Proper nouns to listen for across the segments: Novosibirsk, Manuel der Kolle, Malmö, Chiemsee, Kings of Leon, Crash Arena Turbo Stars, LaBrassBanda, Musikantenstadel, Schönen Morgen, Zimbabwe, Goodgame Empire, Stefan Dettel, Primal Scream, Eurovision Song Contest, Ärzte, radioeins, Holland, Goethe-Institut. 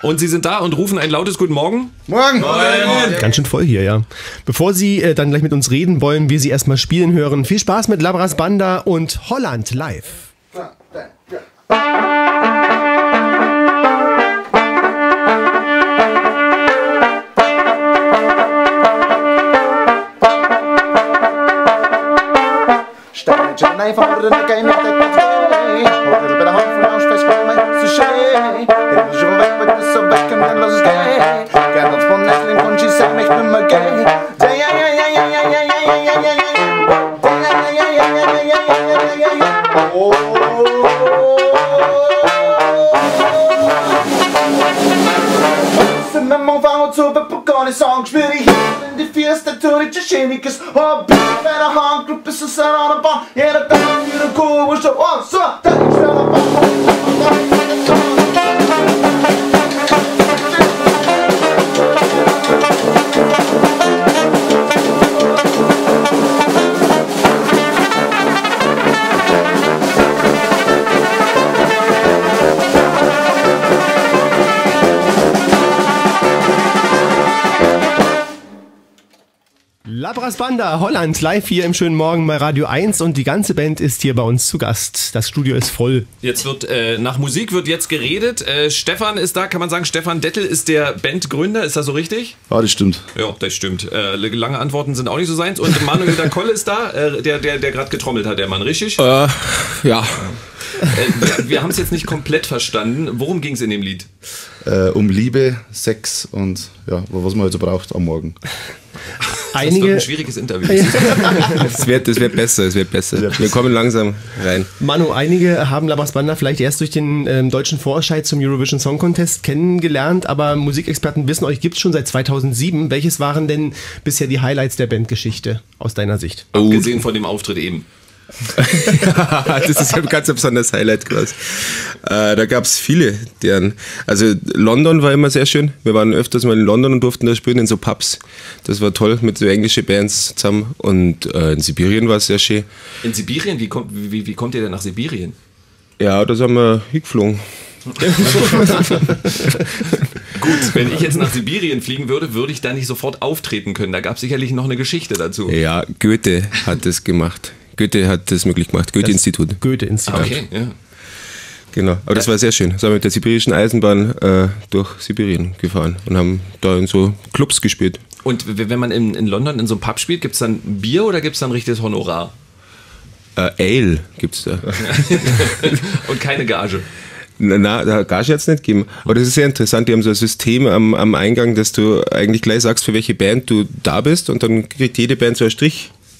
Und Sie sind da und rufen ein lautes Guten Morgen. Morgen! Morgen. Ganz schön voll hier, ja. Bevor Sie dann gleich mit uns reden, wollen wir Sie erstmal spielen hören. Viel Spaß mit LaBrassBanda und Holland live. Stay for the game of the day. A little bit of hope for our space for my sushi. It was your way, but it's so back and then was gay. Got lots more nothing when she said, make them a gay. Oh, sind am Anfang zu bekommen, Song spiele ich. Die Fiesta tut ich schön, ich hab eine Handgruppe so saran an. Jeder Tag wieder cool, so so, das ist ja. LaBrassBanda, Holland, live hier im schönen Morgen bei Radio 1 und die ganze Band ist hier bei uns zu Gast. Das Studio ist voll. Jetzt wird, nach Musik wird jetzt geredet. Stefan ist da, kann man sagen, Stefan Dettel ist der Bandgründer, ist das so richtig? Ja, das stimmt. Ja, das stimmt. Lange Antworten sind auch nicht so seins. Und Manuel der Kolle ist da, der gerade getrommelt hat, der Mann, richtig? Ja. Wir haben es jetzt nicht komplett verstanden. Worum ging es in dem Lied? Um Liebe, Sex und ja, was man heute braucht am Morgen. Das wird ein schwieriges Interview. Es wird besser. Wir kommen langsam rein. Manu, einige haben LaBrassBanda vielleicht erst durch den deutschen Vorentscheid zum Eurovision Song Contest kennengelernt, aber Musikexperten wissen, euch gibt es schon seit 2007. Welches waren denn bisher die Highlights der Bandgeschichte aus deiner Sicht? Oh. Abgesehen von dem Auftritt eben. Das ist ein ganz besonderes Highlight quasi. Da gab es viele, deren. Also London war immer sehr schön. Wir waren öfters mal in London und durften da spielen in so Pubs. Das war toll mit so englischen Bands zusammen. Und in Sibirien war es sehr schön. In Sibirien? Wie kommt ihr denn nach Sibirien? Ja, da sind wir hingeflogen. Gut, wenn ich jetzt nach Sibirien fliegen würde, würde ich da nicht sofort auftreten können. Da gab es sicherlich noch eine Geschichte dazu. Ja, Goethe hat das gemacht. Goethe hat das möglich gemacht, Goethe-Institut. Goethe-Institut. Okay, ja. Genau, aber das war sehr schön. Wir sind mit der sibirischen Eisenbahn durch Sibirien gefahren und haben da in so Clubs gespielt. Und wenn man in London in so einem Pub spielt, gibt es dann Bier oder gibt es dann richtiges Honorar? Ale gibt es da. Und keine Gage? Na, da Gage hat es nicht gegeben. Aber das ist sehr interessant, die haben so ein System am Eingang, dass du eigentlich gleich sagst, für welche Band du da bist und dann kriegt jede Band so einen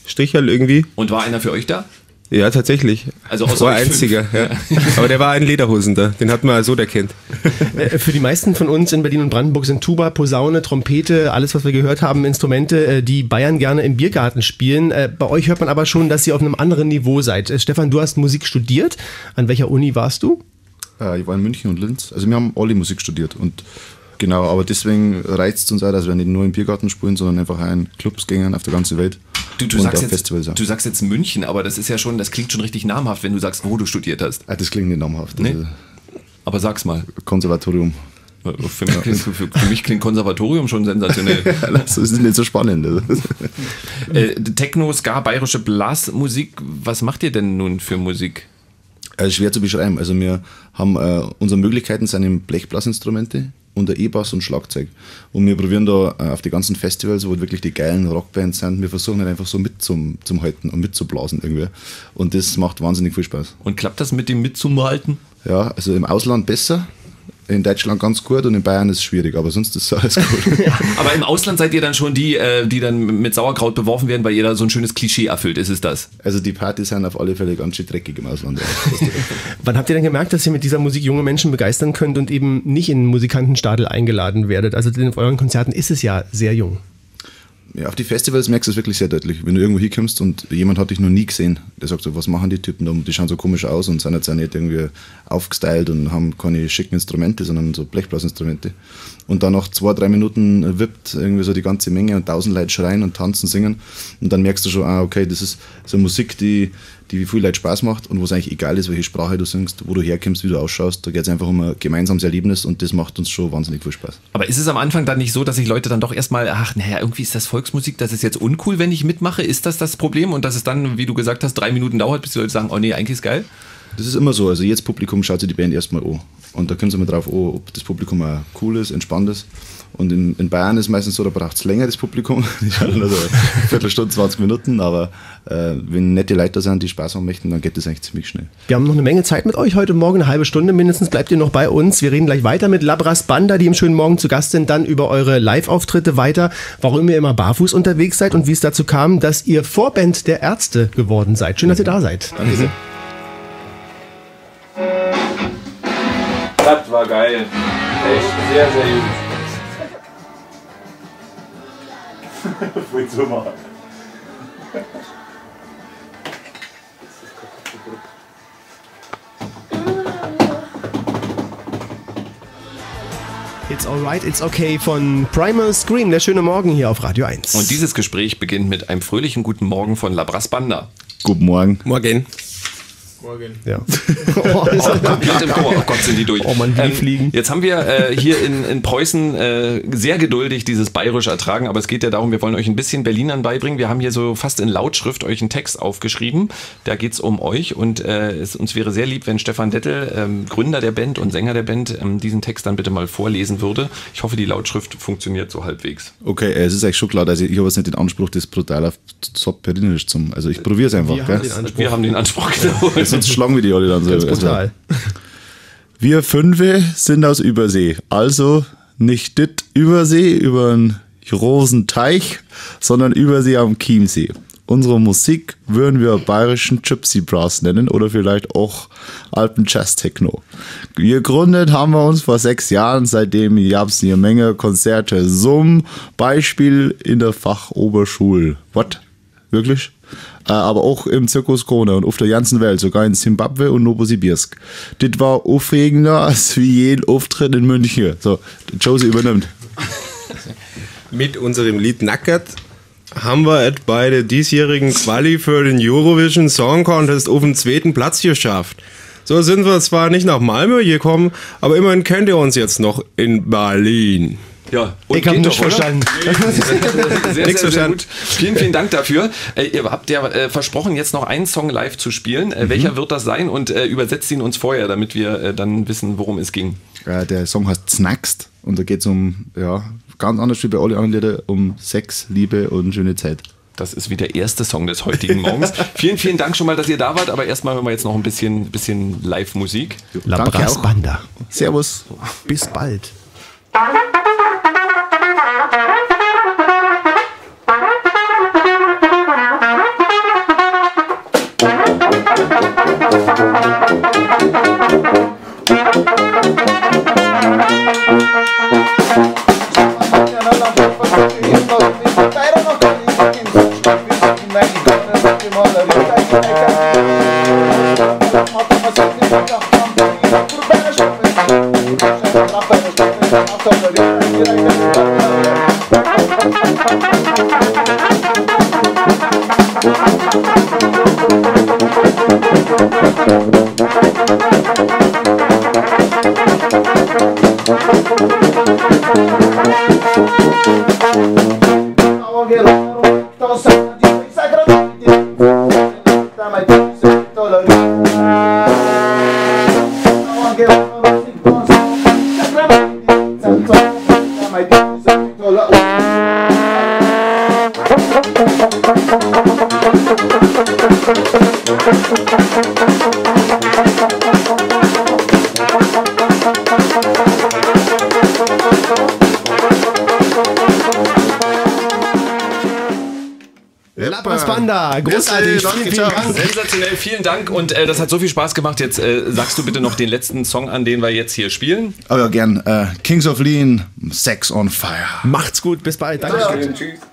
Stricherl irgendwie. Und war einer für euch da? Ja, tatsächlich. Also außer war einziger. Ja. Aber der war ein Lederhosen da. Den hat man so erkannt. Für die meisten von uns in Berlin und Brandenburg sind Tuba, Posaune, Trompete, alles was wir gehört haben, Instrumente, die Bayern gerne im Biergarten spielen. Bei euch hört man aber schon, dass ihr auf einem anderen Niveau seid. Stefan, du hast Musik studiert. An welcher Uni warst du? Ich war in München und Linz. Also wir haben alle Musik studiert und genau, aber deswegen reizt es uns auch, dass wir nicht nur im Biergarten spielen, sondern einfach in Clubs gängern auf der ganzen Welt. Du sagst jetzt München, aber das ist ja schon, das klingt schon richtig namhaft, wenn du sagst, wo du studiert hast. Ah, das klingt nicht namhaft. Nee. Aber sag's mal. Konservatorium. Für mich klingt Konservatorium schon sensationell. Das ist nicht so spannend. Techno, Ska, bayerische Blasmusik. Was macht ihr denn nun für Musik? Schwer zu beschreiben. Also wir haben, unsere Möglichkeiten sind Blechblasinstrumente und der E-Bass und Schlagzeug. Und wir probieren da auf die ganzen Festivals, wo wirklich die geilen Rockbands sind, wir versuchen halt einfach so mitzuhalten und mitzublasen irgendwie. Und das macht wahnsinnig viel Spaß. Und klappt das mit dem Mitzuhalten? Ja, also im Ausland besser, in Deutschland ganz gut und in Bayern ist es schwierig, aber sonst ist alles gut. Aber im Ausland seid ihr dann schon die, die dann mit Sauerkraut beworfen werden, weil ihr da so ein schönes Klischee erfüllt, ist es das? Also die Partys sind auf alle Fälle ganz schön dreckig im Ausland. Wann habt ihr denn gemerkt, dass ihr mit dieser Musik junge Menschen begeistern könnt und eben nicht in Musikantenstadel eingeladen werdet? Also auf euren Konzerten ist es ja sehr jung. Ja, auf die Festivals merkst du es wirklich sehr deutlich. Wenn du irgendwo hinkommst und jemand hat dich noch nie gesehen, der sagt so, was machen die Typen da? Die schauen so komisch aus und sind jetzt auch nicht irgendwie aufgestylt und haben keine schicken Instrumente, sondern so Blechblasinstrumente. Und dann nach 2-3 Minuten wippt irgendwie so die ganze Menge und 1000 Leute schreien und tanzen, singen. Und dann merkst du schon, ah, okay, das ist so Musik, die die viel Leuten Spaß macht und wo es eigentlich egal ist, welche Sprache du singst, wo du herkommst, wie du ausschaust. Da geht es einfach um ein gemeinsames Erlebnis und das macht uns schon wahnsinnig viel Spaß. Aber ist es am Anfang dann nicht so, dass sich Leute dann doch erstmal, ach naja, irgendwie ist das Volksmusik, das ist jetzt uncool, wenn ich mitmache, ist das das Problem? Und dass es dann, wie du gesagt hast, 3 Minuten dauert, bis die Leute sagen, oh nee, eigentlich ist geil? Das ist immer so, also jedes Publikum schaut sich die Band erstmal an und da können sie mal drauf an, ob das Publikum auch cool ist, entspannt ist. Und in Bayern ist es meistens so, da braucht es länger das Publikum, die schauen also eine Viertelstunde, 20 Minuten, aber wenn nette Leute da sind, die Spaß haben möchten, dann geht das eigentlich ziemlich schnell. Wir haben noch eine Menge Zeit mit euch heute Morgen, eine halbe Stunde mindestens, bleibt ihr noch bei uns. Wir reden gleich weiter mit LaBrassBanda, die im schönen Morgen zu Gast sind, dann über eure Live-Auftritte weiter, warum ihr immer barfuß unterwegs seid und wie es dazu kam, dass ihr Vorband der Ärzte geworden seid. Schön, dass ihr da seid. Danke sehr. Das war geil. Echt sehr, sehr gut. It's alright, it's okay von Primal Scream, der schöne Morgen hier auf Radio 1. Und dieses Gespräch beginnt mit einem fröhlichen Guten Morgen von LaBrassBanda. Guten Morgen. Morgen. Morgen. Ja. Oh Gott, sind die durch. Oh man, die fliegen. Jetzt haben wir hier in Preußen sehr geduldig dieses Bayerisch ertragen, aber es geht ja darum, wir wollen euch ein bisschen Berlinern beibringen. Wir haben hier so fast in Lautschrift euch einen Text aufgeschrieben. Da geht es um euch und uns wäre sehr lieb, wenn Stefan Dettel, Gründer der Band und Sänger der Band, diesen Text dann bitte mal vorlesen würde. Ich hoffe, die Lautschrift funktioniert so halbwegs. Okay, es ist eigentlich schon klar, also ich habe jetzt nicht den Anspruch, das brutal auf Berlinerisch zu machen. Also ich probiere es einfach. Wir haben den Anspruch, genau. Sonst schlagen wir die alle dann so. Ganz brutal. Also, wir 5 sind aus Übersee. Also nicht dit Übersee über einen großen Teich, sondern Übersee am Chiemsee. Unsere Musik würden wir bayerischen Gypsy Brass nennen oder vielleicht auch Alpen Jazz Techno. Gegründet haben wir uns vor 6 Jahren, seitdem gab es eine Menge Konzerte. Zum Beispiel in der Fachoberschule. What? Wirklich? Aber auch im Zirkus Corona und auf der ganzen Welt, sogar in Zimbabwe und Novosibirsk. Das war aufregender als wie jeden Auftritt in München. So, Josie übernimmt. Mit unserem Lied Nackert haben wir bei der diesjährigen Quali für den Eurovision Song Contest auf den 2. Platz geschafft. So sind wir zwar nicht nach Malmö gekommen, aber immerhin kennt ihr uns jetzt noch in Berlin. Ja, und ich habe nichts verstanden. Sehr gut. Vielen, vielen Dank dafür. Ihr habt ja versprochen, jetzt noch einen Song live zu spielen. Welcher wird das sein? Und übersetzt ihn uns vorher, damit wir dann wissen, worum es ging. Der Song heißt Snackst und da geht es um, ja, ganz anders wie bei allen anderen Lieder, um Sex, Liebe und schöne Zeit. Das ist wie der erste Song des heutigen Morgens. Vielen, vielen Dank schon mal, dass ihr da wart. Aber erstmal hören wir jetzt noch ein bisschen Live-Musik. LaBrassBanda. Servus. Bis bald. LaBrassBanda, großartig, vielen Dank. Sensationell, vielen Dank und das hat so viel Spaß gemacht. Jetzt sagst du bitte noch den letzten Song an, den wir jetzt hier spielen. Oh ja, gern. Kings of Leon, Sex on Fire. Macht's gut, bis bald. Danke. Tschüss.